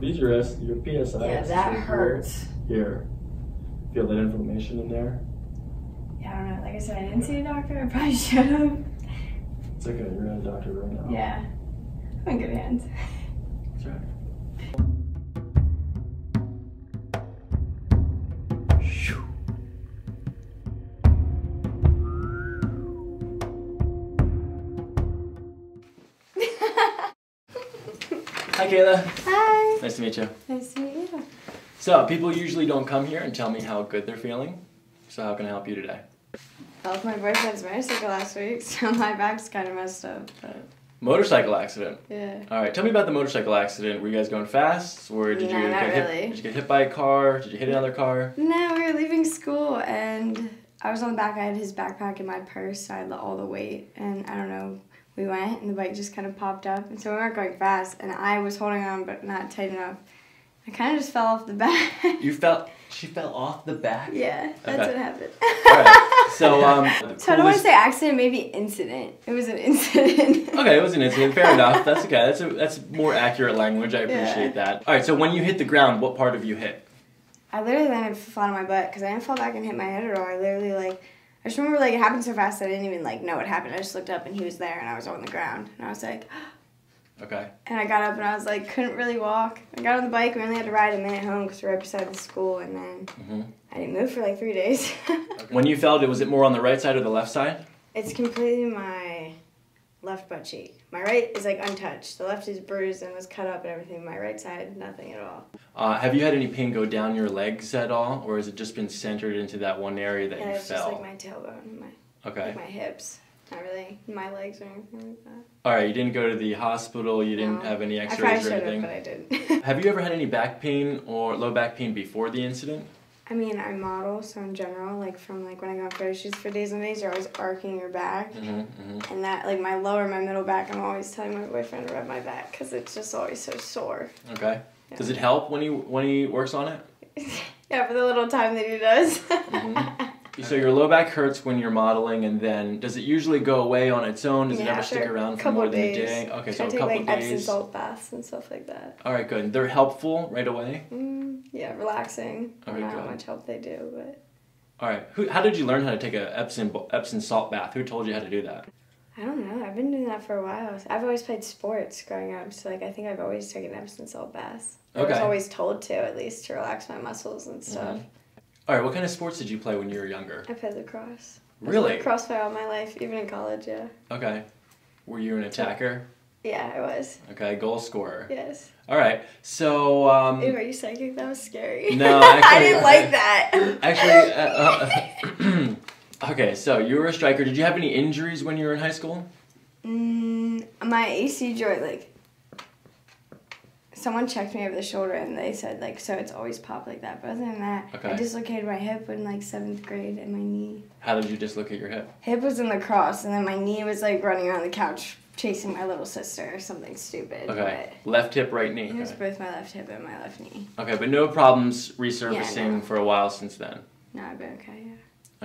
These are your PSI. Yeah, that hurts. Here. Feel that inflammation in there? Yeah, I don't know. Like I said, I didn't see a doctor. I probably should have. It's okay. You're at a doctor right now. Yeah. I'm in good hands. That's right. Hi, Kayla. Hi. Nice to meet you. Nice to meet you. So, people usually don't come here and tell me how good they're feeling. So, how can I help you today? Well, my boyfriend's motorcycle last week, so my back's kind of messed up. But... motorcycle accident? Yeah. All right, tell me about the motorcycle accident. Were you guys going fast, or did you get hit? Really. Did you get hit by a car? Did you hit another car? No, we were leaving school, and I was on the back. I had his backpack in my purse. So I had all the weight, and I don't know. We went, and the bike just kind of popped up, and so we weren't going fast, and I was holding on, but not tight enough. I kind of just fell off the back. You fell? She fell off the back? Yeah, that's okay. What happened. All right, so... so I don't want to say accident, maybe incident. It was an incident. Okay, it was an incident. Fair enough. That's okay. That's more accurate language. I appreciate that. All right, so when you hit the ground, what part of you hit? I literally landed flat on my butt, because I didn't fall back and hit my head at all. I literally, like... I just remember, like, it happened so fast I didn't even, like, know what happened. I just looked up and he was there and I was on the ground. And I was like, okay. And I got up and I was like, couldn't really walk. I got on the bike. We only had to ride a minute home because we're right beside the school. And then I didn't move for like 3 days. Okay. When you fell, was it more on the right side or the left side? It's completely my left butt cheek. My right is, like, untouched. The left is bruised and was cut up and everything. My right side, nothing at all. Have you had any pain go down your legs at all? Or has it just been centered into that one area that you fell? It's just, like, my tailbone and my, like, my hips. Not really my legs or anything like that. All right, you didn't go to the hospital? You didn't have any x-rays or anything? I probably should have, but I didn't. Have you ever had any back pain or low back pain before the incident? I mean, I model, so in general, like, from, like, when I go on photo shoots for days and days, you're always arcing your back. And that, like, my lower, my middle back, I'm always telling my boyfriend to rub my back because it's just always so sore. Okay. Yeah. Does it help when he works on it? Yeah, for the little time that he does. So your low back hurts when you're modeling, and then does it usually go away on its own? Does it ever stick around for more than a day? Okay, so a couple of days. I take, like, Epsom salt baths and stuff like that. All right, good. They're helpful right away? Yeah, relaxing. I don't know how much help they do, but... All right. How did you learn how to take a Epsom salt bath? Who told you how to do that? I don't know. I've been doing that for a while. I've always played sports growing up, so, like, I think I've always taken Epsom salt baths. Okay. I was always told to, at least, to relax my muscles and stuff. All right, what kind of sports did you play when you were younger? I played lacrosse. Really? I played lacrosse all my life, even in college, yeah. Okay. Were you an attacker? Yeah, I was. Okay, goal scorer. Yes. All right, so... Ew, are you psychic? That was scary. No, actually... I didn't like that. Actually, okay, so you were a striker. Did you have any injuries when you were in high school? My AC joint, like... Someone checked me over the shoulder and they said, like, so it's always popped like that. But other than that, I dislocated my hip in, like, 7th grade and my knee. How did you dislocate your hip? Hip was in lacrosse, and then my knee was, like, running around the couch chasing my little sister or something stupid. Okay. Left hip, right knee. It was both my left hip and my left knee. Okay, but no problems resurfacing for a while since then? No, I've been okay, yeah.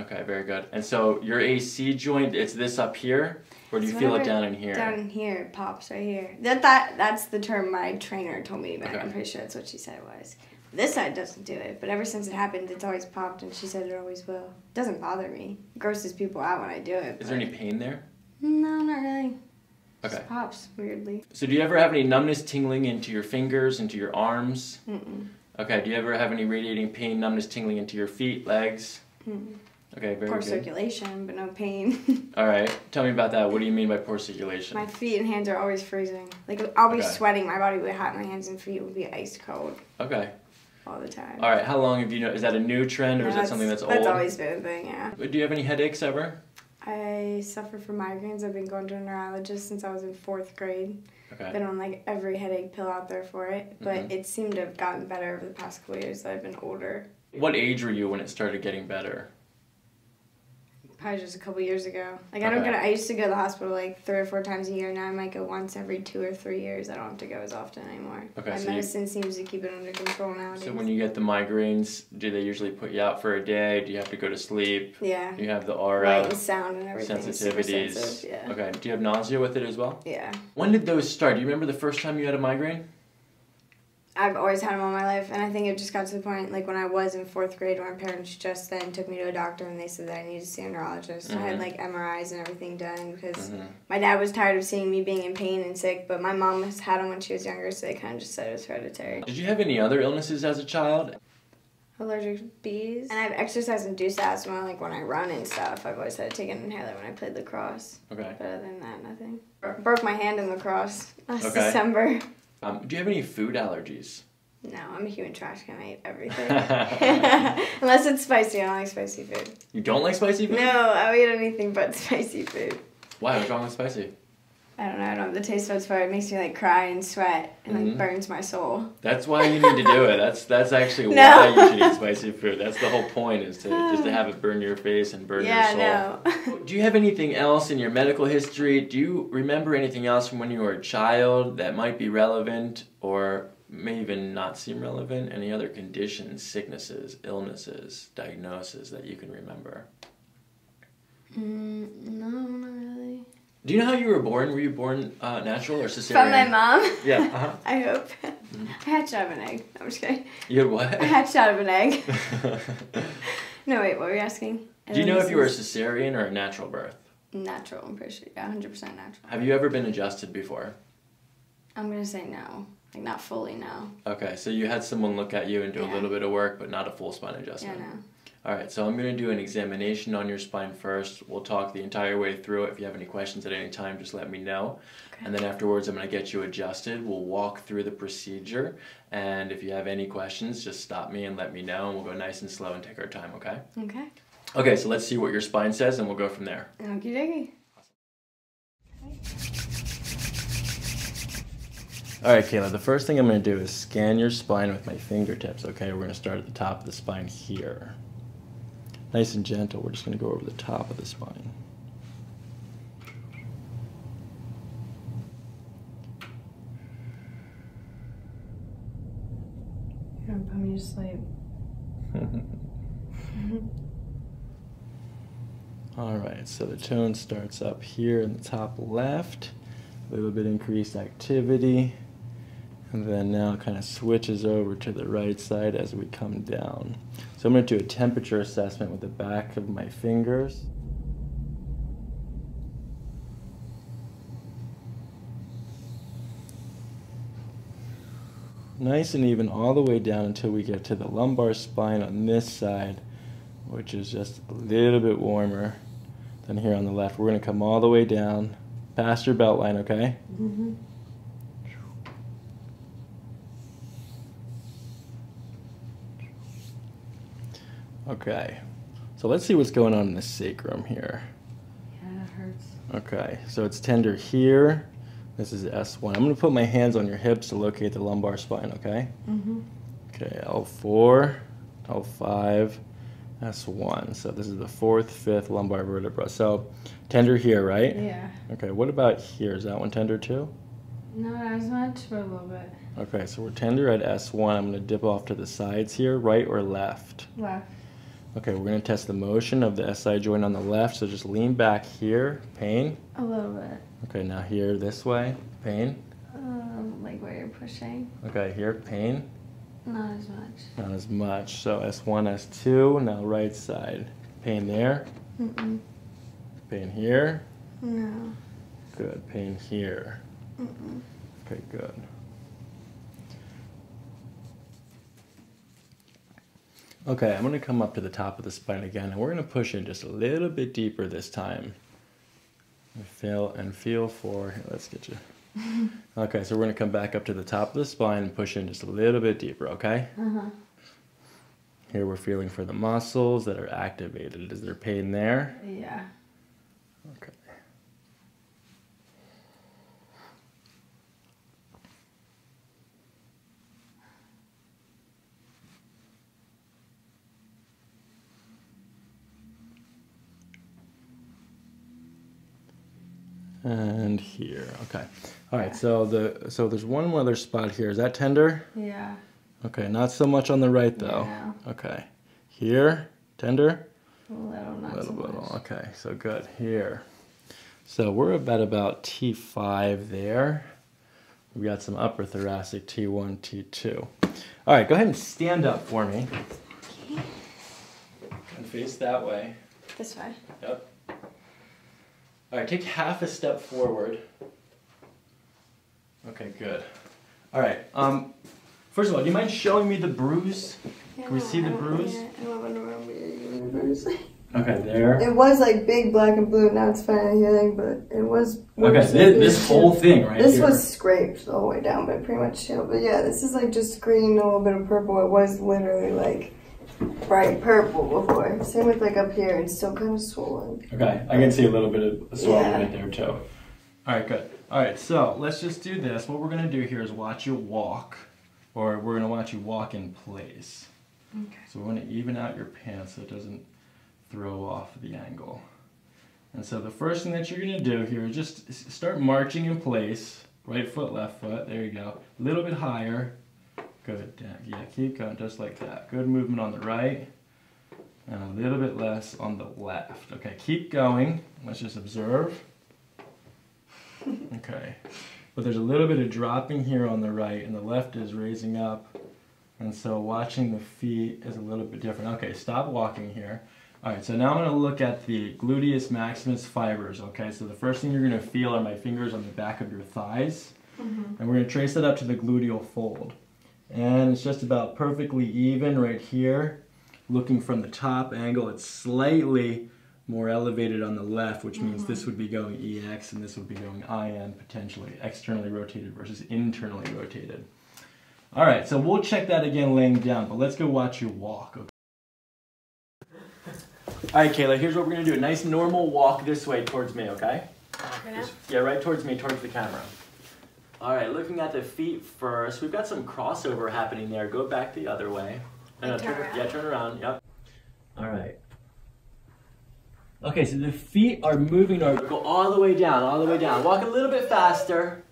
Okay, very good. And so your AC joint, it's this up here? Or do you feel it down in here? Down in here, it pops right here. That's the term my trainer told me about. I'm pretty sure that's what she said was. This side doesn't do it, but ever since it happened, it's always popped, and she said it always will. It doesn't bother me. It grosses people out when I do it. Is there any pain there? No, not really. It just pops, weirdly. So do you ever have any numbness tingling into your fingers, into your arms? Okay, do you ever have any radiating pain, numbness tingling into your feet, legs? Okay, very good. Poor circulation, but no pain. All right. Tell me about that. What do you mean by poor circulation? My feet and hands are always freezing. Like, I'll be sweating. My body will be hot. My hands and feet will be ice cold. Okay. All the time. All right. How long have you known? Is that a new trend, or is that something that's old? That's always been a thing, yeah. Do you have any headaches ever? I suffer from migraines. I've been going to a neurologist since I was in 4th grade. Okay. Been on, like, every headache pill out there for it. But it seemed to have gotten better over the past couple years that I've been older. What age were you when it started getting better? Probably just a couple years ago. Like, I don't get. I used to go to the hospital like 3 or 4 times a year. Now I might go once every 2 or 3 years. I don't have to go as often anymore. Okay, my medicine seems to keep it under control nowadays. So when you get the migraines, do they usually put you out for a day? Do you have to go to sleep? Yeah. Do you have the aura? Light and sound and everything. Sensitivities. Sensitive, yeah. Okay. Do you have nausea with it as well? Yeah. When did those start? Do you remember the first time you had a migraine? I've always had them all my life, and I think it just got to the point, like, when I was in 4th grade, my parents just then took me to a doctor, and they said that I needed to see a neurologist. Mm-hmm. I had, like, MRIs and everything done, because mm-hmm. my dad was tired of seeing me being in pain and sick, but my mom has had them when she was younger, so they kind of just said it was hereditary. Did you have any other illnesses as a child? Allergic to bees. And I have exercise-induced asthma, like, when I run and stuff. I've always had to take an inhaler when I played lacrosse. Okay. But other than that, nothing. Broke my hand in lacrosse last December. Do you have any food allergies? No, I'm a human trash can. I eat everything. Unless it's spicy. I don't like spicy food. You don't like spicy food? No, I'll eat anything but spicy food. Why? What's wrong with spicy? I don't know. I don't have the taste buds for it. It makes me, like, cry and sweat and, like, burns my soul. That's why you need to do it. That's actually why you should eat spicy food. That's the whole point, is to just to have it burn your face and burn your soul. Do you have anything else in your medical history? Do you remember anything else from when you were a child that might be relevant or may even not seem relevant? Any other conditions, sicknesses, illnesses, diagnoses that you can remember? No, not really. Do you know how you were born? Were you born natural or cesarean? From my mom? Yeah. Uh-huh. I hope. Mm-hmm. I hatched out of an egg. I'm just kidding. You had what? I hatched out of an egg. No, wait, what were you asking? Do you know if you were a cesarean or a natural birth? Natural, I'm pretty sure. Yeah, 100% natural. Have you ever been adjusted before? I'm going to say no. Like, not fully, no. Okay, so you had someone look at you and do a little bit of work, but not a full spine adjustment. Yeah, no. All right, so I'm going to do an examination on your spine first. We'll talk the entire way through it. If you have any questions at any time, just let me know. Okay. And then afterwards, I'm going to get you adjusted. We'll walk through the procedure. And if you have any questions, just stop me and let me know. And we'll go nice and slow and take our time, okay? Okay. Okay, so let's see what your spine says, and we'll go from there. Okie dokie. All right, Kayla, the first thing I'm going to do is scan your spine with my fingertips, okay? We're going to start at the top of the spine here. Nice and gentle, we're just going to go over the top of the spine. You're going to put me to sleep. All right, so the tone starts up here in the top left, a little bit increased activity, and then now it kind of switches over to the right side as we come down. So I'm going to do a temperature assessment with the back of my fingers. Nice and even all the way down until we get to the lumbar spine on this side, which is just a little bit warmer than here on the left. We're going to come all the way down past your belt line, okay? Mm-hmm. Okay, so let's see what's going on in the sacrum here. Yeah, it hurts. Okay, so it's tender here. This is S1. I'm going to put my hands on your hips to locate the lumbar spine, okay? Mm-hmm. Okay, L4, L5, S1. So this is the 4th, 5th lumbar vertebra. So tender here, right? Yeah. Okay, what about here? Is that one tender too? Not as much, but a little bit. Okay, so we're tender at S1. I'm going to dip off to the sides here, right or left? Left. Okay, we're going to test the motion of the SI joint on the left, so just lean back here. Pain? A little bit. Okay, now here, this way. Pain? Like where you're pushing. Okay, here, pain? Not as much. Not as much. So S1, S2, now right side. Pain there? Mm-mm. Pain here? No. Good, pain here. Mm-mm. Okay, good. Okay, I'm going to come up to the top of the spine again, and we're going to push in just a little bit deeper this time. Feel for, here, let's get you. Okay, so we're going to come back up to the top of the spine and push in just a little bit deeper, okay? Uh-huh. Here we're feeling for the muscles that are activated. Is there pain there? Yeah. Okay. And here, okay. All right, so there's one other spot here. Is that tender? Yeah. Okay, not so much on the right though. Yeah. Okay. Here, tender? A little, not so much. Little. Okay, so good. Here. So we're about T5 there. We've got some upper thoracic, T1, T2. All right, go ahead and stand up for me. Okay. And face that way. This way? Yep. All right, take half a step forward. Okay, good. All right, first of all, do you mind showing me the bruise? Yeah, can we see the bruise? I don't want to remember the bruise. Okay, there. It was like big black and blue, now it's fine healing, but it was... Okay, this whole thing right here. This was scraped all the way down, but pretty much healed. But yeah, this is like just green, a little bit of purple. It was literally like bright purple before. Same with like up here, it's still kind of swollen. Okay, I can see a little bit of swelling right there too. All right, good. All right, so let's just do this. What we're gonna do here is watch you walk, or we're gonna watch you walk in place. Okay. So we wanna even out your pants so it doesn't throw off the angle. And so the first thing that you're gonna do here is just start marching in place. Right foot, left foot, there you go. A little bit higher. Good, yeah, keep going just like that. Good movement on the right, and a little bit less on the left. Okay, keep going, let's just observe. Okay, but there's a little bit of dropping here on the right, and the left is raising up, and so watching the feet is a little bit different. Okay, stop walking here. All right, so now I'm going to look at the gluteus maximus fibers, okay? So the first thing you're going to feel are my fingers on the back of your thighs. Mm-hmm. And we're going to trace that up to the gluteal fold. And it's just about perfectly even right here. Looking from the top angle, it's slightly more elevated on the left, which means this would be going EX and this would be going IN, potentially externally rotated versus internally rotated. All right, so we'll check that again laying down, but let's go watch you walk, okay? All right, Kayla, here's what we're going to do. A nice, normal walk this way towards me, okay? Yeah. Yeah, right towards me, towards the camera. All right, looking at the feet first. We've got some crossover happening there. Go back the other way. No, turn around, yep. All right. Okay, so the feet are moving. Go all the way down, all the way down. Walk a little bit faster.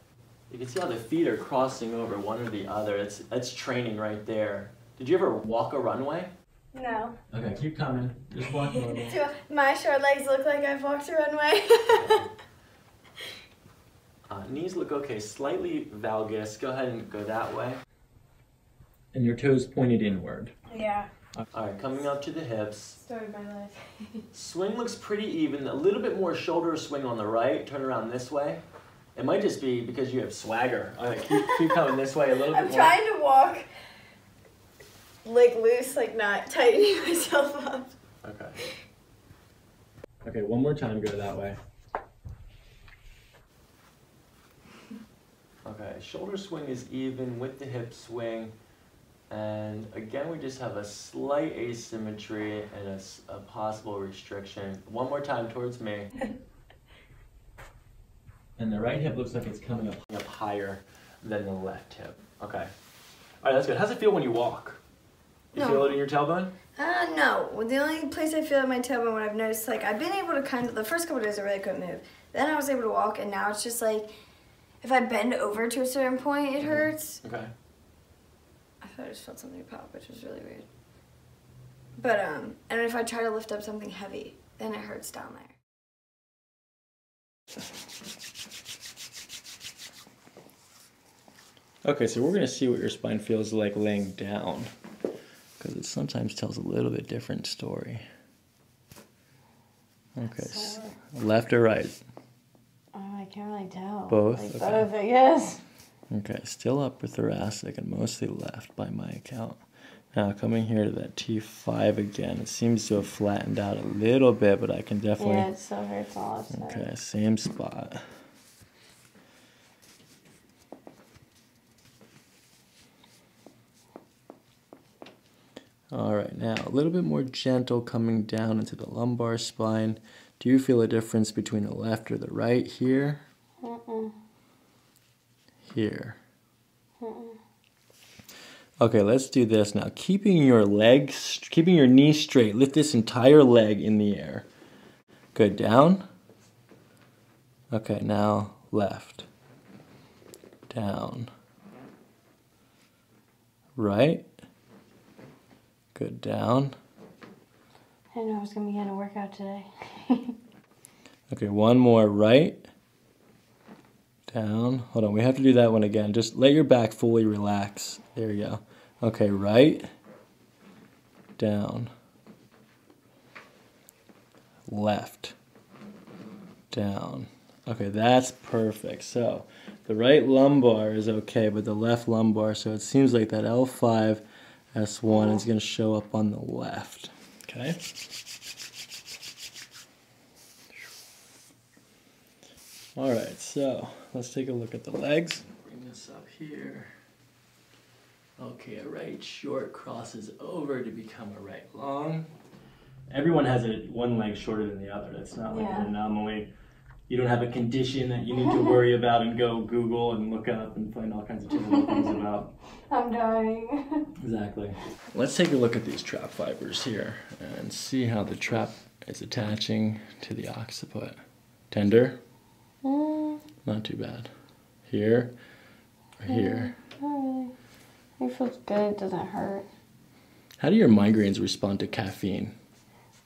You can see how the feet are crossing over one or the other. That's training right there. Did you ever walk a runway? No. Okay, keep coming. Just walk normal. Do my short legs look like I've walked a runway? Knees look okay. Slightly valgus. Go ahead and go that way. And your toes pointed inward. Yeah. All right, coming up to the hips. Story of my life. Swing looks pretty even. A little bit more shoulder swing on the right. Turn around this way. It might just be because you have swagger. All right, keep coming this way a little bit more. I'm trying to walk leg loose, like not tightening myself up. Okay. Okay, one more time, go that way. Okay, shoulder swing is even with the hip swing. And again, we just have a slight asymmetry and a possible restriction. One more time towards me. And the right hip looks like it's coming up higher than the left hip. Okay. All right, that's good. How's it feel when you walk? You feel it in your tailbone? No. Well, the only place I feel in my tailbone, what I've noticed, like I've been able to kind of, the first couple of days I really couldn't move. Then I was able to walk, and now it's just like, if I bend over to a certain point, it hurts. Okay. I thought I just felt something pop, which was really weird. But, and if I try to lift up something heavy, then it hurts down there. Okay, so we're going to see what your spine feels like laying down, because it sometimes tells a little bit different story. Okay, so left or right? Oh, I can't really tell. Both? Like, okay. Both, I guess. Okay, still upper thoracic and mostly left by my account. Now coming here to that T5 again, it seems to have flattened out a little bit, but I can definitely... Yeah, it still hurts on the left side. Okay, same spot. All right, now a little bit more gentle coming down into the lumbar spine. Do you feel a difference between the left or the right here? Mm-mm. Here. Mm-mm. Okay, let's do this now. Keeping your knee straight, lift this entire leg in the air. Good, down. Okay, now left. Down. Right. Good, down. I didn't know I was going to be getting a workout today. Okay, one more, right, down. Hold on, we have to do that one again. Just let your back fully relax. There you go. Okay, right, down, left, down. Okay, that's perfect. So the right lumbar is okay, but the left lumbar, so it seems like that L5-S1 is going to show up on the left. Okay. All right, so let's take a look at the legs. Bring this up here. Okay, a right short crosses over to become a right long. Everyone has a one leg shorter than the other. That's not like an anomaly. You don't have a condition that you need to worry about and go Google and look up and find all kinds of different things about. I'm dying. Exactly. Let's take a look at these trap fibers here and see how the trap is attaching to the occiput. Tender? Not too bad. Here or here? Oh, really. It feels good. It doesn't hurt. How do your migraines respond to caffeine?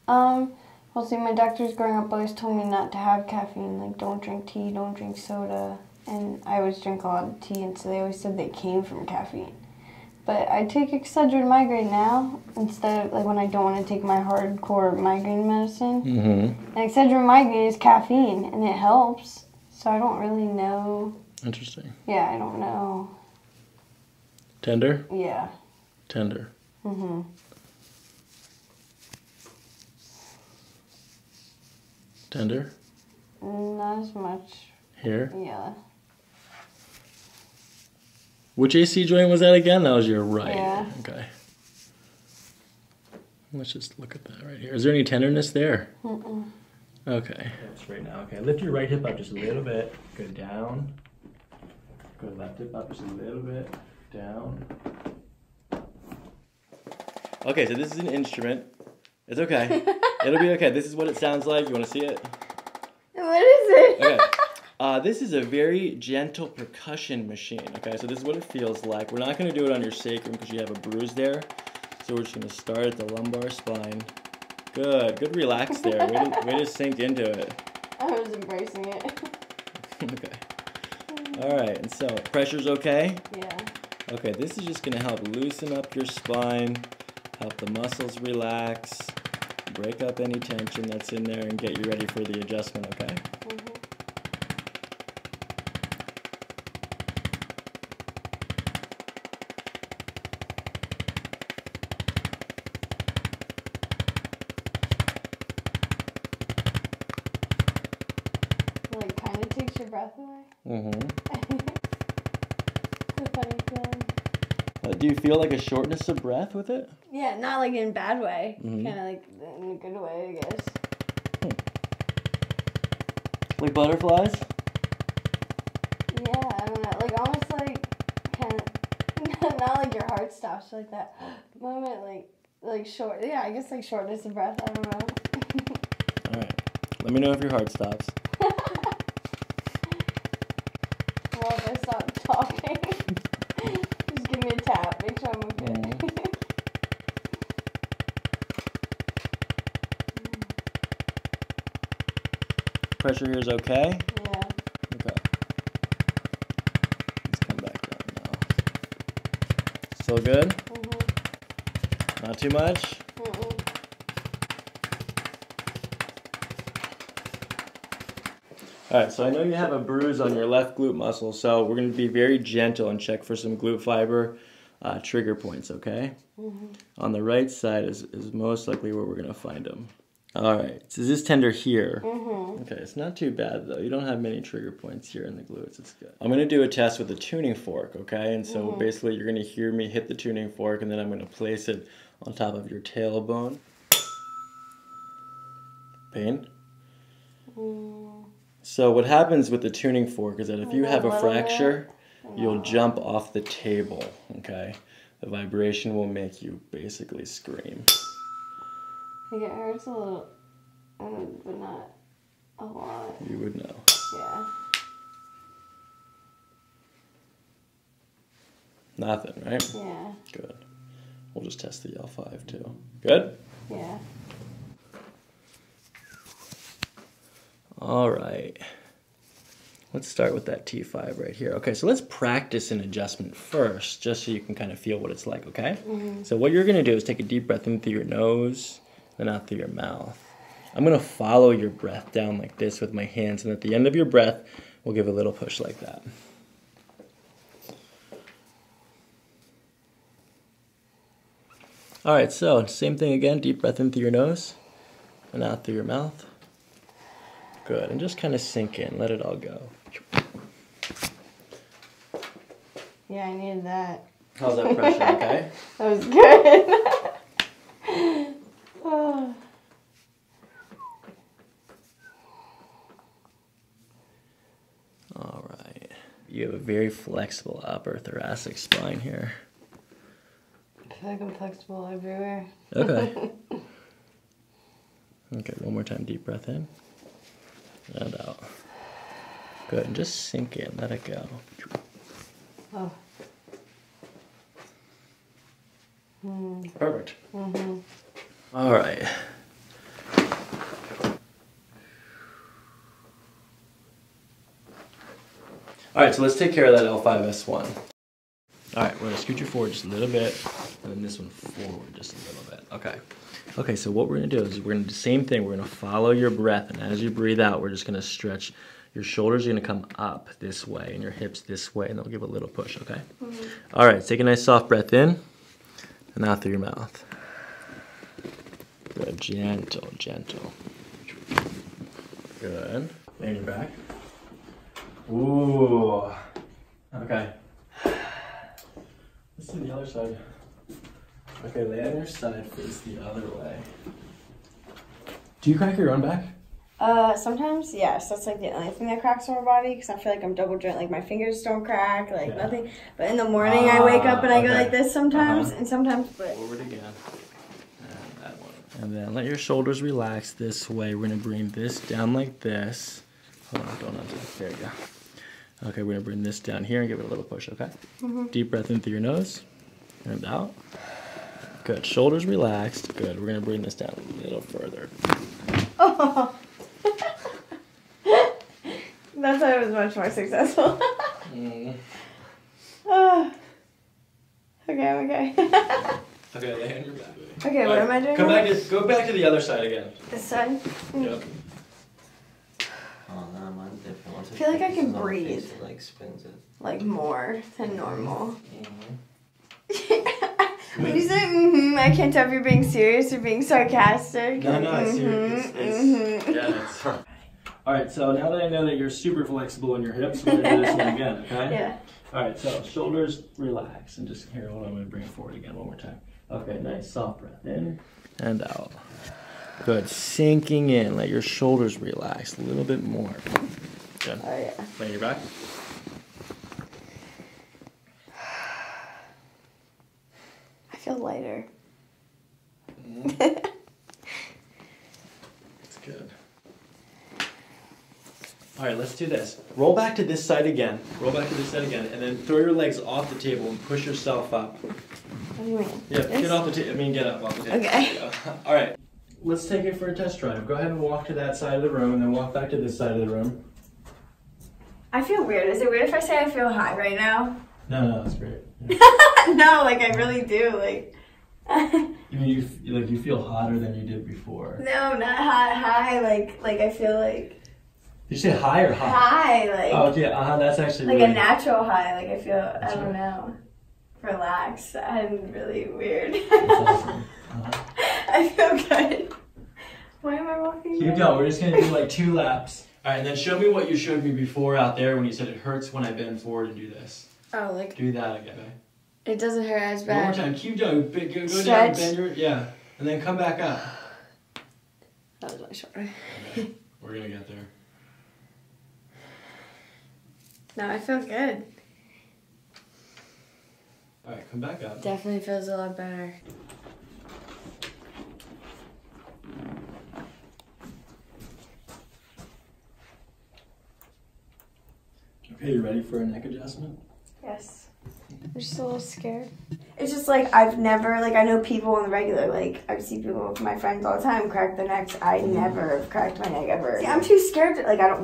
Well, see, my doctors growing up always told me not to have caffeine. Like, don't drink tea, don't drink soda. And I always drink a lot of tea, and so they always said they came from caffeine. But I take Excedrin migraine now instead of, like, when I don't want to take my hardcore migraine medicine. Mm-hmm. And Excedrin migraine is caffeine, and it helps. So I don't really know. Interesting. Yeah, I don't know. Tender? Yeah. Tender. Mm-hmm. Tender? Not as much. Here? Yeah. Which AC joint was that again? That was your right. Yeah. Okay. Let's just look at that right here. Is there any tenderness there? Mm-mm. Okay. That's right now. Okay, lift your right hip up just a little bit. Go down. Go left hip up just a little bit. Down. Okay, so this is an instrument. It's okay. It'll be okay. This is what it sounds like. You want to see it? What is it? Okay. This is a very gentle percussion machine. Okay, so this is what it feels like. We're not going to do it on your sacrum because you have a bruise there. So we're just going to start at the lumbar spine. Good, good relax there. Way to sink into it. I was embracing it. Okay. All right, and so pressure's okay? Yeah. Okay, this is just gonna help loosen up your spine, help the muscles relax, break up any tension that's in there, and get you ready for the adjustment, okay? Breath away? Mm-hmm. It's a funny feeling. Do you feel like a shortness of breath with it? Yeah, not like in a bad way. Mm-hmm. Kind of like in a good way, I guess. Hmm. Like butterflies? Yeah, I don't know. Like almost like kind of not like your heart stops, like that moment, like short. Yeah, I guess like shortness of breath. I don't know. All right. Let me know if your heart stops. If I stop talking, just give me a tap, make sure I'm okay. Mm-hmm. Pressure here is okay? Yeah. Okay. Let's come back down now. Still good? Mm-hmm. Not too much? Mm-mm. Alright, so I know you have a bruise on your left glute muscle, so we're going to be very gentle and check for some glute fiber trigger points, okay? Mm-hmm. On the right side is most likely where we're going to find them. Alright, so this tender here. Mm-hmm. Okay, it's not too bad though. You don't have many trigger points here in the glutes. It's good. I'm going to do a test with a tuning fork, okay? And so mm-hmm. basically you're going to hear me hit the tuning fork and then I'm going to place it on top of your tailbone. Pain? Mm. So what happens with the tuning fork is that if you have a fracture, you'll jump off the table, okay? The vibration will make you basically scream. Like it hurts a little, but not a lot. You would know. Yeah. Nothing, right? Yeah. Good. We'll just test the L5 too. Good? Yeah. All right, Let's start with that T5 right here. Okay, so let's practice an adjustment first, just so you can kind of feel what it's like, okay? Mm-hmm. So what you're gonna do is take a deep breath in through your nose, then out through your mouth. I'm gonna follow your breath down like this with my hands, and at the end of your breath, we'll give a little push like that. All right, so same thing again, deep breath in through your nose, and out through your mouth. Good, and just kind of sink in, let it all go. Yeah, I needed that. How's that pressure, okay? That was good. Oh. All right, you have a very flexible upper thoracic spine here. I feel like I'm flexible everywhere. Okay. Okay, one more time, deep breath in. And out. Good, and just sink in, let it go. Oh. Mm. Perfect. Mm-hmm. All right. All right, so let's take care of that L5-S1. All right, we're gonna scoot you forward just a little bit, and then this one forward just a little bit, okay. Okay, so what we're gonna do is we're gonna do the same thing. We're gonna follow your breath, and as you breathe out, we're just gonna stretch. Your shoulders are gonna come up this way, and your hips this way, and then we'll give a little push, okay? Mm-hmm. All right, take a nice soft breath in, and out through your mouth. Good, gentle, gentle. Good. And your back. Ooh, okay. Let's do the other side. Okay, lay on your side, face the other way. Do you crack your own back? Sometimes, yes. That's like the only thing that cracks my body, because I feel like I'm double joint. Like my fingers don't crack, like nothing. But in the morning, I wake up and I go like this sometimes, and sometimes. But forward again. And that one. And then let your shoulders relax this way. We're gonna bring this down like this. Hold on, don't undo. There you go. Okay, we're gonna bring this down here and give it a little push. Okay. Mm-hmm. Deep breath in through your nose and out. Good, shoulders relaxed. Good, we're gonna bring this down a little further. Oh, that's why it was much more successful. Mm. Oh. Okay, I'm okay. Okay, lay on your back. Okay, all right, what am I doing? Come back. Go back to the other side again. This side? Mm. Yep. Oh, no, mine's different. Once I feel like I can breathe. Face, it, like, spins it. Like more than normal. Mm-hmm. When you say mm-hmm, I can't tell if you're being serious or being sarcastic. No, no, it's serious. It's, yeah, it's fun. All right, so now that I know that you're super flexible in your hips, we're gonna do this one again, okay? Yeah. All right, so shoulders relax and just here. Hold on, I'm gonna bring it forward again one more time. Okay, nice soft breath in and out. Good, sinking in. Let your shoulders relax a little bit more. Good. Oh yeah. Lay your back. Lighter. That's good. All right, let's do this. Roll back to this side again. Roll back to this side again, and then throw your legs off the table and push yourself up. What do you mean? Yeah, this? Get off the table. I mean, get up off the table. Okay. All right. Let's take it for a test drive. Go ahead and walk to that side of the room, and then walk back to this side of the room. I feel weird. Is it weird if I say I feel hot right now? No, no, that's great. Yeah. No, like I really do. Like, you mean you feel hotter than you did before? No, not hot, high. Like I feel like. Did you say high or hot? High, like. Oh yeah, that's actually like really a natural high. Like I feel, I don't know, relaxed and really weird. Awesome. I feel good. Why am I walking? Keep going. We're just gonna do like 2 laps. All right, and then show me what you showed me before out there when you said it hurts when I bend forward and do this. Oh, like. Do that again. Okay? It doesn't hurt as bad. One more time. Keep doing. Go down, bend your, yeah. And then come back up. That was my shoulder. Okay. We're going to get there. No, I feel good. All right, come back up. Definitely feels a lot better. Okay, you ready for a neck adjustment? Yes. I'm just a little scared. It's just like I've never, like I know people on the regular, like I see people, my friends all the time crack their necks. I never have cracked my neck ever. See, I'm too scared to, like I don't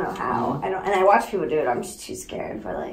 know how. I don't, and I watch people do it. I'm just too scared, but like.